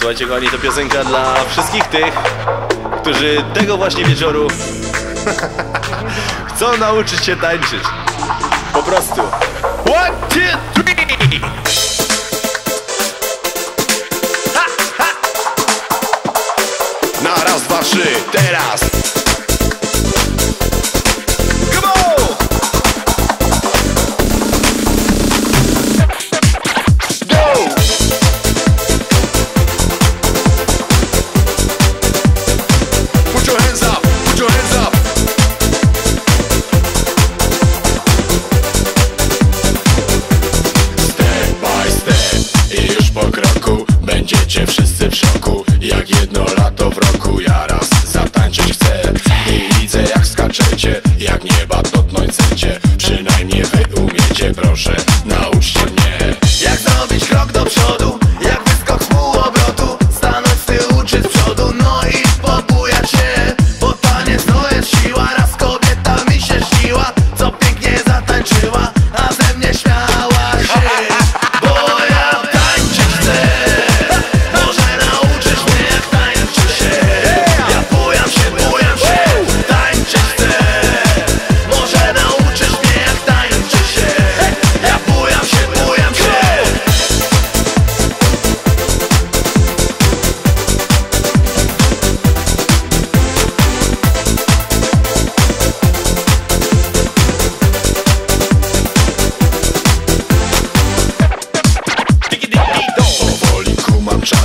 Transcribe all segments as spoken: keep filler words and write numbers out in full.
Słuchajcie kochani, to piosenka dla wszystkich tych, którzy tego właśnie wieczoru chcą nauczyć się tańczyć. Po prostu. One, two, three! Ha, ha! Na raz, dwa, trzy, teraz! Będziecie wszyscy w szoku, jak jedno lato w roku. Ja raz zatańczyć chcę i widzę jak skaczecie, jak nieba dotknąć chcecie. Przynajmniej wy umiecie, proszę nauczcie mnie, jak zrobić krok do przodu, jak wyskok z pół obrotu, stanąć z tyłu czy z przodu, no i pobujać się. Bo taniec to jest siła, raz kobieta mi się śniła, co pięknie zatańczyła, a ze mnie śmiała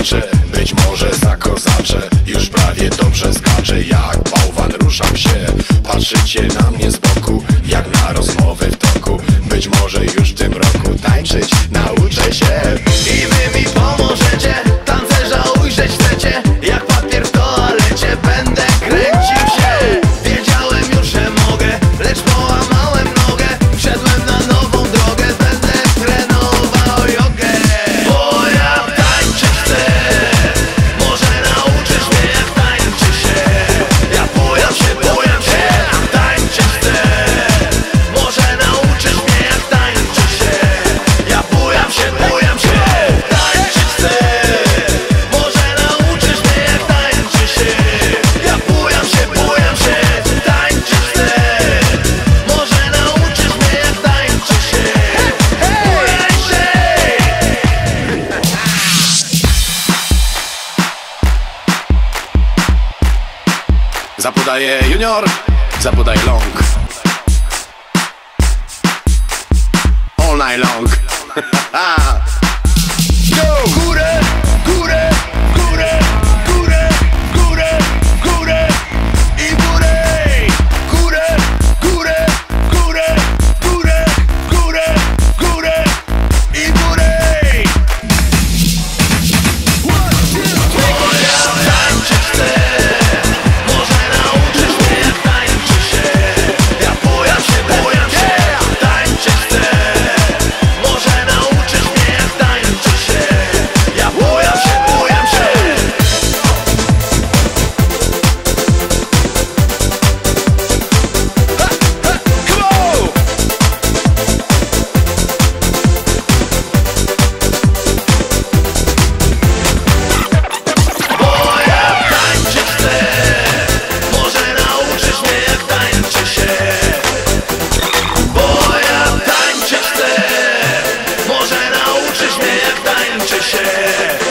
się. Być może zakozaczę, już prawie dobrze skaczę, jak bałwan ruszam się. Patrzycie na mnie z boku, jak na rozmowy w toku. Być może już w tym roku tańczyć nauczę się. I wy mi pomożecie, tancerza ujrzeć chcecie, jak papier w toalecie będę kręcił się. Wiedziałem już, że mogę, lecz połamałem nogę, wszedłem na nową drogę, będę trenował jogę. Zapodaje Junior, zapodaje Long. All night long. Go! Górę, górę, górę, górę, górę, górę i górę. Górę, górę, górę, górę, górę, górę i górę. One, two, three. Czy się